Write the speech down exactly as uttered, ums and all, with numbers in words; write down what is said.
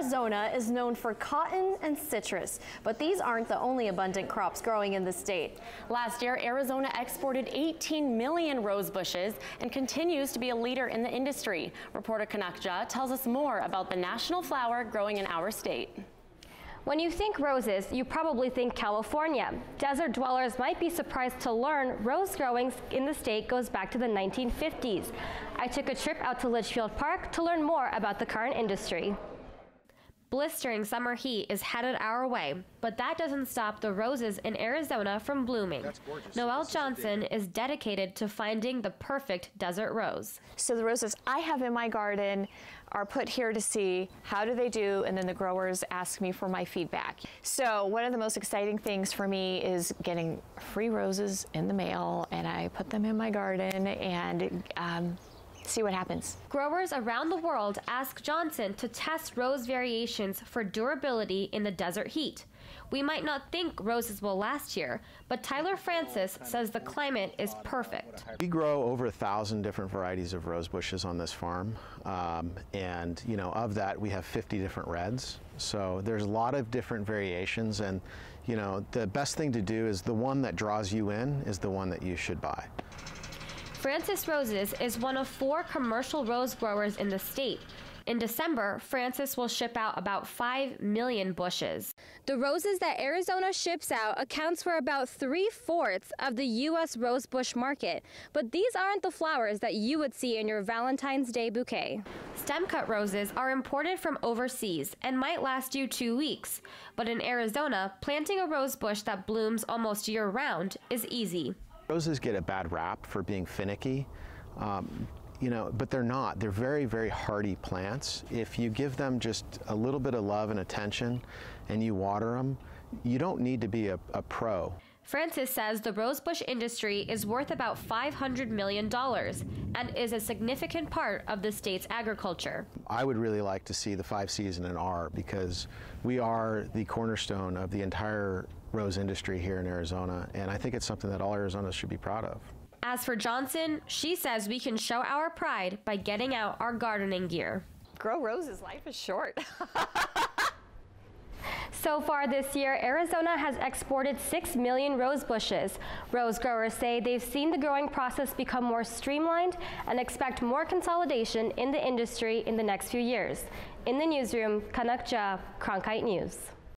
Arizona is known for cotton and citrus, but these aren't the only abundant crops growing in the state. Last year, Arizona exported eighteen million rose bushes and continues to be a leader in the industry. Reporter Kanak Jha tells us more about the national flower growing in our state. When you think roses, you probably think California. Desert dwellers might be surprised to learn rose growing in the state goes back to the nineteen fifties. I took a trip out to Litchfield Park to learn more about the current industry. Blistering summer heat is headed our way, but that doesn't stop the roses in Arizona from blooming. Noelle Johnson is dedicated to finding the perfect desert rose. So the roses I have in my garden are put here to see how do they do, and then the growers ask me for my feedback. So one of the most exciting things for me is getting free roses in the mail, and I put them in my garden and um, see what happens. Growers around the world ask Johnson to test rose variations for durability in the desert heat. We might not think roses will last here, but Tyler Francis says the climate is perfect. We grow over a thousand different varieties of rose bushes on this farm, um, and you know, of that we have fifty different reds. So there's a lot of different variations, and you know, the best thing to do is the one that draws you in is the one that you should buy. Francis Roses is one of four commercial rose growers in the state. In December, Francis will ship out about five million bushes. The roses that Arizona ships out accounts for about three-fourths of the U S rose bush market. But these aren't the flowers that you would see in your Valentine's Day bouquet. Stem-cut roses are imported from overseas and might last you two weeks. But in Arizona, planting a rose bush that blooms almost year-round is easy. Roses get a bad rap for being finicky, um, you know, but they're not. They're very, very hardy plants. If you give them just a little bit of love and attention and you water them, you don't need to be a, a pro. Francis says the rosebush industry is worth about five hundred million dollars and is a significant part of the state's agriculture. I would really like to see the five C's and an R, because we are the cornerstone of the entire rose industry here in Arizona, and I think it's something that all Arizonans should be proud of. As for Johnson, she says we can show our pride by getting out our gardening gear. Grow roses, life is short. So far this year, Arizona has exported six million rose bushes. Rose growers say they've seen the growing process become more streamlined and expect more consolidation in the industry in the next few years. In the newsroom, Kanak Jha, Cronkite News.